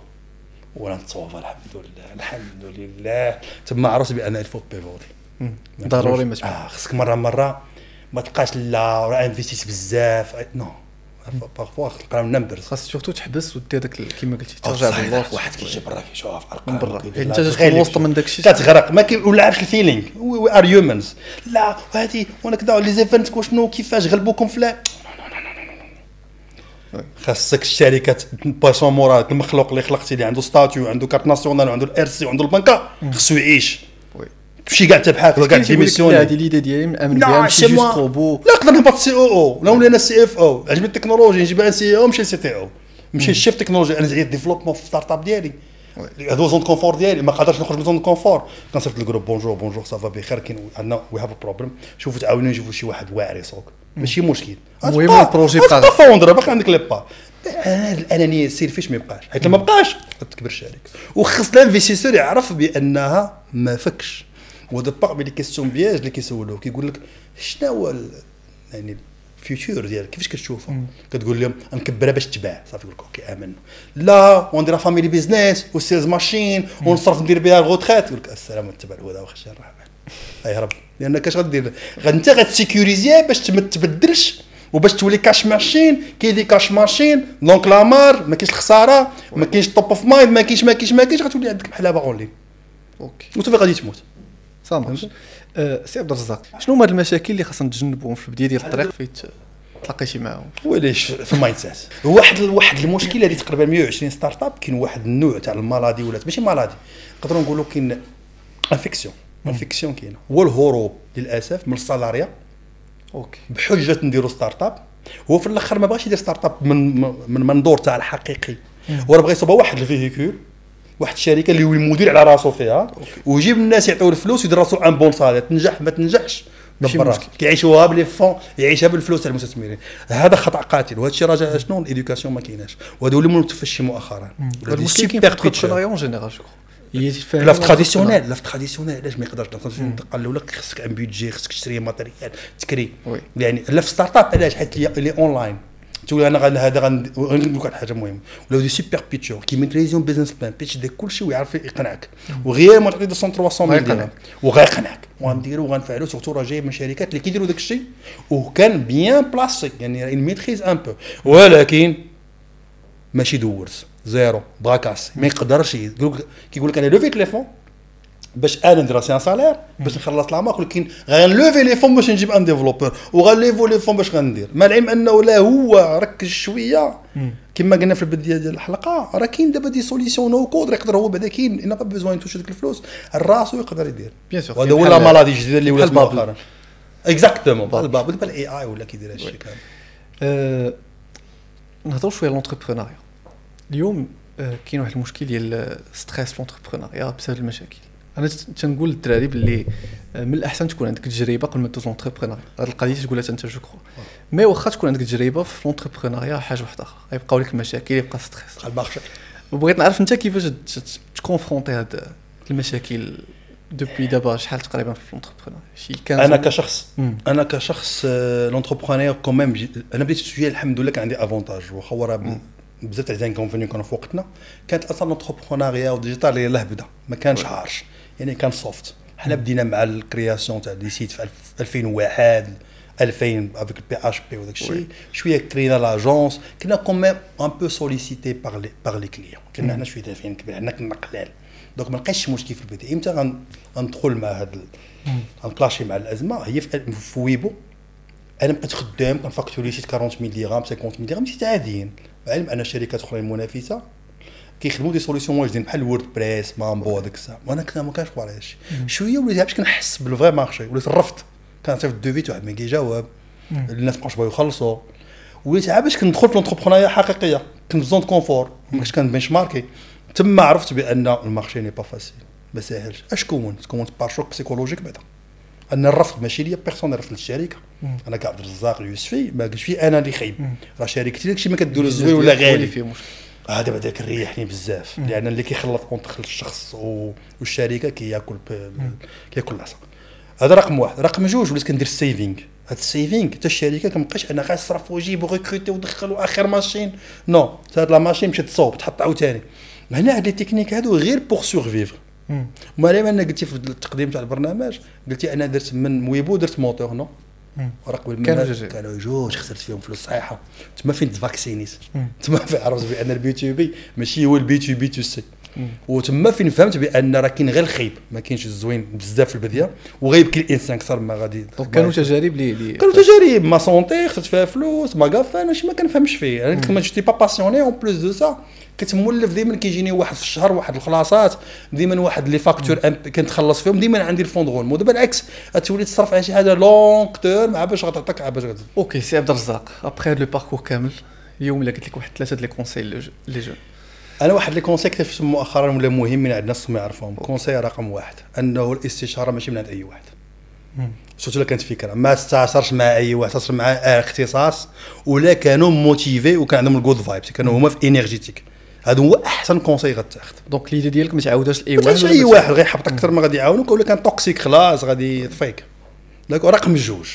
وانا نتصوف الحمد لله الحمد لله تما عرفت بان الفو بيفوتي ضروري ما تبقاش آه خصك مره مره ما تلقاش لا راه انفيستيس بزاف نو بارفوا تلقى نمبرز خاص سورتو تحبس ودير داك كيما قلتي ترجع للور واحد كيجي برا كيشوف ارقام برا انت تدخل وسط من داك الشيء تتغرق ما كيلعبش الفيلينغ وي ار هيومنز لا هادي وانا كدا لي زيفنت وشنو كيفاش غلبوكم فلا خاصك الشركات باشون مورال المخلوق اللي خلقتي اللي عنده ستاتيو عنده كارت ناسيونال عنده الار سي عنده البنكه خصو يعيش ماشي كاع حتى بحال كاع ديميسيون هذه ليدي ديالي نامن بها ماشي جوست بروبو لا نقدر نهبط سي او او ولا نولي انا سي اف او عجبني التكنولوجيا نجيب ان سي او ماشي سي تي او نمشي نشوف تكنولوجيا انا زعيت ديفلوبمون في ستارت اب ديالي هادو زون كونفور ديالي ما قدرتش نخرج من زون كونفور كنصيفط للجروب بونجور بونجور صافا بخير كاين عندنا وي هاف ا بروبليم شوفوا تعاونوني نشوفوا شي واحد واعر يسوق ماشي مشكل. المهم البروجي بتاع انت فاوندر باقي عندك لي با هذه الانانيه السير فاش ما يبقاش، حيت ما بقاش تكبر الشركه، وخاص الانفيستور يعرف بانها ما فكش. ودو باغمي لي كيسيون بياج اللي كيسولوك كيقول لك شنو هو يعني الفيوتشر ديالك كيفاش كتشوفها، كتقول لهم نكبرها باش تباع صافي، يقول لك اوكي امن لا ونديرها فاميلي بيزنس والسيلز ماشين ونصرف ندير بها الغوتريت، يقول لك السلام والتبع الهدى وخشى الرحمن ايهرب، لانك اش غدير انت غتسيكوريزيها باش ما تبدلش وباش تولي كاش ماشين. كاين دي كاش ماشين دونك لا مار ما كاينش الخساره، ما كاينش توب اوف مايند، ما كاينش ما كاينش ما كاينش غتولي عندك حلابه اونلاين اوكي وتوفي غادي تموت. صافي سي عبد الرزاق، شنو هما المشاكل اللي خاصنا نتجنبوهم في البدايه ديال الطريق فايت تلاقيتي معاهم؟ ويليش في المايند سيت واحد واحد المشكله اللي تقريبا مية وعشرين ستارت اب كاين واحد النوع تاع المالادي ولا ماشي مالادي نقدروا نقولوا كاين انفيكسيون. انفيكسيون كاينه هو الهروب للاسف من السالاريا اوكي بحجه نديروا ستارت اب، هو في الاخر ما بغاش يدير ستارت اب من من منظور تاع الحقيقي، هو بغى يصوب واحد الفيهيكول واحد الشركه اللي هو المدير على راسه فيها ويجيب الناس يعطيو الفلوس ويدير راسو ان بون صالير، تنجح ما تنجحش دبرها كيعيشوها بلي فون يعيشها بالفلوس تاع المستثمرين. هذا خطا قاتل، وهذا الشيء راجع شنو الادوكاسيون ما كايناش، وهذا هو اللي متفشي مؤخرا السوبر تريتشيون جينيرال جو لاف تراديسيونيل. لاف تراديسيونيل علاش ما يقدرش الدقه الاولى خصك ان بيدجي، خصك تشري ماتيريال تكري، يعني لاف ستارت اب علاش حيت لي اونلاين تقول انا غادي هذا غادي نقول لك حاجه مهمه ولا دي سوبر بيتشور كي ميتريزيون بيزنس بلان بيتش ديك كلشي ويعرف يقنعك، وغير ما تعطي مئتين ثلاثمئة درهم وغيقنعك وغنديرو وغنفعلو، سورتو راه جاي من شركات اللي كيديروا داك الشيء وكان بيان بلاسي يعني ميتريز ان بو، ولكن ماشي دوورس زيرو براكاس ما يقدرش كيقول لك انا لوفي تليفون باش انا ندير راسي ان سالير باش نخلص لا ماك، ولكن غنلوفي لي فون باش نجيب ان ديفلوبور وغنليفو لي فون باش غندير، مع العلم انه لا هو ركز شويه كما قلنا في البدايه ديال الحلقه راه كاين دابا دي سوليسيون نو كود يقدر هو بعدا كاين انا با بيزوين توش ديك الفلوس راسو يقدر يدير بيان سور، هذا هو لا مالادي جديده اللي ولات مؤخرا اكزاكتومون بحال البابل بحال الاي اي ولا كيدير هادشي كامل. نهضروا شويه على لونتربرونيا اليوم، كاين واحد المشكل ديال ستريس في لونتربرونيا بسبب المشاكل. انا تنقول للدراري باللي من الاحسن تكون عندك تجربه قبل ما تدوز لونتربرونيا، هاد القضيه تقولها انت جو كرو مي واخا تكون عندك تجربه في لونتربرونيا حاجه واحده اخرى، غيبقاو لك مشاكل يبقى ستريس بحال باغشي. وبغيت نعرف انت كيفاش تكونفرونتي هاد المشاكل دوبي دابا شحال تقريبا في لونتربرونيا شي كان. انا كشخص مم. انا كشخص لونتربرونير كوميم انا بديت شويه الحمد لله كان عندي افونتاج واخا راه بزاف تاع زانكونفينيو كانوا في وقتنا، كانت اصلا لونتربرونيا والديجيتال اللي لهبده ما كانش عارش يعني كان سوفت. حنا بدينا مع الكرياسيون تاع دي سيت في ألفين وواحد ألفين افيك البي اش بي وداك الشيء، شويه كرينا لاجونس كنا كوميم ان بو سوليسيتي باغ لي باغ لي كليون، كنا حنا شويه تافهين كبير حنا كنا قلال دونك ما لقيتش مشكل في البدايه. امتى غندخل مع هذا غنكلاشي مع الازمه؟ هي في ويبو انا بقيت خدام كنفاكتوري شي أربعين مليون درهم خمسين مليون درهم شي عاديين، علم ان الشركات اخرين منافسه كيخدموا دي سوليسيون واجدين بحال الورد بريس مامبو داك الساعه، وانا كنا ما كانش قاري هادشي شويه وليت باش كنحس بالفري مارشي، وليت رفضت كنصيفط دو فيت واحد ما كيجاوب الناس ما بقاوش بغاو يخلصوا، وليت عا باش كندخل في لونتربرونيا حقيقيه كنت في زون كونفور ما كنتش كنبنش ماركي. تما عرفت بان المارشي ني با فاسيل ما ساهلش، اش كونت كونت بار شوك سيكولوجيك بعدا ان الرفض ماشي ليا بيرسون رفض للشركه. انا كاع عبد الرزاق يوسفي ما قلتش فيه انا اللي خايب، راه شركتي داكشي ما كديرو زوين ولا غالي، هذا بعداك ريحني بزاف لان اللي كيخلط كونتخ الشخص والشركه كياكل كياكل العصا. هذا رقم واحد. رقم جوج وليت كندير السيفينغ، هاد السيفينغ حتى الشركه كنبقاش انا غنصرف وجيب وغيكروتي ودخل واخر ماشين نو، هاد لا ماشين مشات تصوب تحط عاوتاني هنا. هاد لي تكنيك هادو غير بوغ سورفيفر. مالي ما انا قلتي في التقديم تاع البرنامج قلتي انا درت من ويبو درت موتور نو راه قبل منها كانوا جوج خسرت فيهم فلوس صحيحه تما فين تفاكسينيت، تما فين عرفت بان البي تو بي ماشي هو البي تو بي تو سي، وتما فين فهمت بان راه كاين غير الخيب ما كاينش الزوين بزاف في البدايه وغيبكي الانسان اكثر ما غادي. كانوا تجارب لي كانوا تجارب ما سونتي خسرت فيها فلوس ما كاع انا شي ما كنفهمش فيه، انا كنت ما جيتي با باسيوني اون بلوس دو سا كتمولف ديما كيجيني واحد في الشهر واحد الخلاصات ديما واحد لي فاكتور كنتخلص فيهم ديما عندي الفوند غول، ودابا العكس تولي تصرف على شي حاجه لونغ تيرم مع باش غتعطيك باش غادي. اوكي سي عبد الرزاق ابخي لو باركور كامل اليوم اللي قلت لك واحد ثلاثه ديال لي كونساي لي جون، انا واحد لي كونساي كتشوف مؤخرا ولا مهم من عندنا الناس ما يعرفهم. كونساي رقم واحد انه الاستشاره ماشي من عند اي واحد، سورتو كانت فكره ما استعصرش مع اي واحد، استعصر مع اختصاص ولا كانوا موتيفي وكان عندهم الجود فايبس، كانوا هما في انرجيتيك. هذا هو احسن كونساي غتاخذ. دونك ليدي ديالك ما تعاودهاش لاي واحد، اي واحد غيحبط اكثر ما غادي يعاونك، ولا كان توكسيك خلاص غادي يطفيك. رقم جوج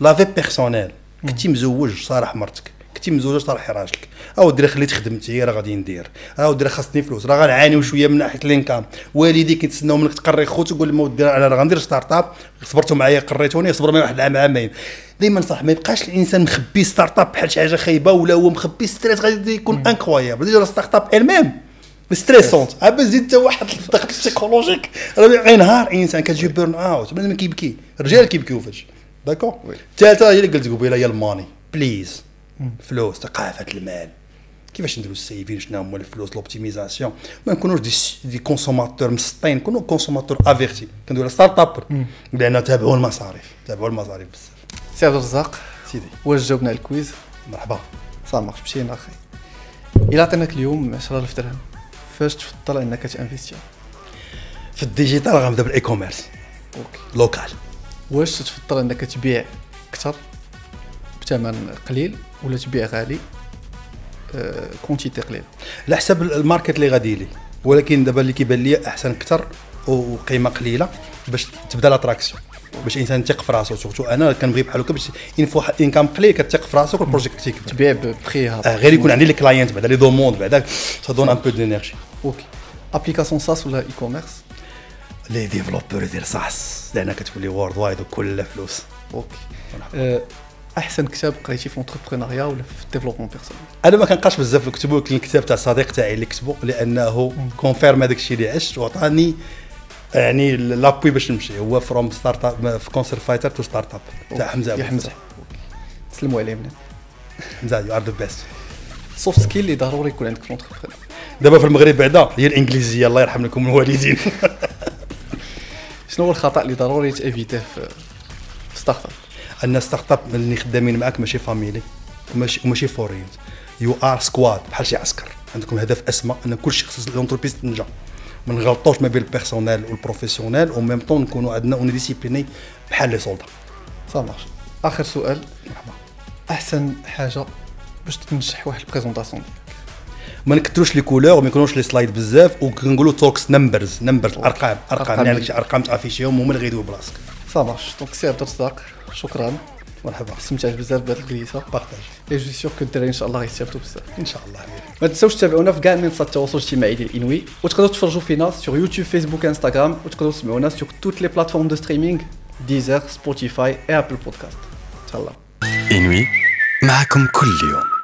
لا في بيرسونيل، كنتي مزوج صارح مرتك، كنتي مزوج صارح راجلك، او دري خليت خدمتي راه غادي ندير، او دري خاصني فلوس راه غنعانيو شويه من ناحيه لينكام، والدي كيتسناو منك تقري خوت وقول لهم دير انا غندير ستارت اب، صبرتوا معايا قريتوني صبر معايا واحد العام عامين. ديما نصح ما يبقاش الانسان مخبي ستارت اب بحال شي حاجه خايبه، ولا هو مخبي ستريس غادي يكون انكرويابل. ديجا ستارت اب الميم ستريسونت، عاد زيد حتى واحد الضغط بسيكولوجيك راه غينهار انسان، كتجي بيرن اوت، بنادم كيبكي، الرجال كيبكيو فاش داكو. الثالثه هي اللي قلت قبيله هي الماني بليز، فلوس، ثقافه المال، كيفاش نديرو السيفين، شنو هما الفلوس، لوبتيميزاسيون، ما نكونوش دي دي كونسوماتور مسطين، نكونو كونسوماتور افيرتي. كندويو ستارت اب لان تابعوا المصاريف، تابعوا المصاريف بزاف. سي عبد الرزاق سيدي، واش جاوبنا على الكويز؟ مرحبا صامخ مشينا اخي. الا عطيناك اليوم عشرة آلاف درهم فاش تفضل انك تانفيستي؟ في الديجيتال غنبدا بالاي كوميرس لوكال. واش تفضل انك تبيع اكثر بثمن قليل ولا تبيع غالي أه كونتيتي قليل؟ على حسب الماركت اللي غادي ليه، ولكن دابا اللي كيبان لي احسن اكثر وقيمه قليله باش تبدا لاتراكسيون، باش الانسان يثق في راسو. سورتو انا كنبغي بحال هكا باش ان فوا انكم قليل كتثق في راسك والبروجيكت كتكبر، تبيع بخيها آه غير يكون عندي لي كلاينت بعدا لي دوموند بعدا تدون ان بو دينيرجي. اوكي ابليكاسيون ساس ولا اي كوميرس؟ لي ديفلوبور ديال ساس لان كتولي وورد وايد وكلها فلوس. اوكي أه احسن كتاب قريتي في اونتربرونيا ولا في الديفلوبمون بيرسونيل؟ انا ما كنقراش بزاف الكتب، ولكن الكتاب تاع الصديق تاعي اللي كتبو لانه كونفيرم هذاك الشيء اللي عشت وعطاني يعني لابوي باش نمشي. هو فروم ستارت اب في كونسر فايتر تو ستارت اب تاع حمزه ابو حمزه. تسلموا عليه منين حمزه، يو ار ذا بيست. سوفت سكيل اللي ضروري يكون عندك في اونتربرونيا دابا في المغرب بعدا هي الانجليزيه، الله يرحم لكم الوالدين. شنو هو الخطا اللي ضروري تافيتيه في ستارت اب؟ ان ستارت اب اللي خدامين معاك ماشي فاميلي وماشي ماشي فوريت، يو ار سكواد بحال شي عسكر، عندكم هدف اسمى ان كل شيء خص لونتربريز تنجح، ما نغلطوش ما بين البيرسونيل والبروفيسيونيل، وميم طون نكونوا عندنا اون ديسيبليني بحال لي سولدا. صا مارش. اخر سؤال مرحبا، احسن حاجه باش تنجح واحد البريزونطاسيون ديالك؟ ما نكثروش لي كولور، ما يكونوش لي سلايد بزاف، وكنقولوا توكس نمبرز نمبرز ارقام ارقام يعني شي ارقام تعافيشيهم هما اللي غيدويو براسك. صا مارش. دونك سي عبد الرزاق شكرا مرحبا، استمتعت بزاف بهذه الجلسه بارطاج اي جو سيغ كو الدراري ان شاء الله غيستافدوا بزاف ان شاء الله. ما تنساوش تتابعونا في كاع منصات التواصل الاجتماعي ديال انوي، وتقدروا تفرجوا فينا سور يوتيوب فيسبوك انستغرام، وتقدروا تسمعونا سور توت لي بلاتفورم دو ستريمينغ ديزر سبوتيفاي اي ابل بودكاست. تهلاو. انوي معكم كل يوم.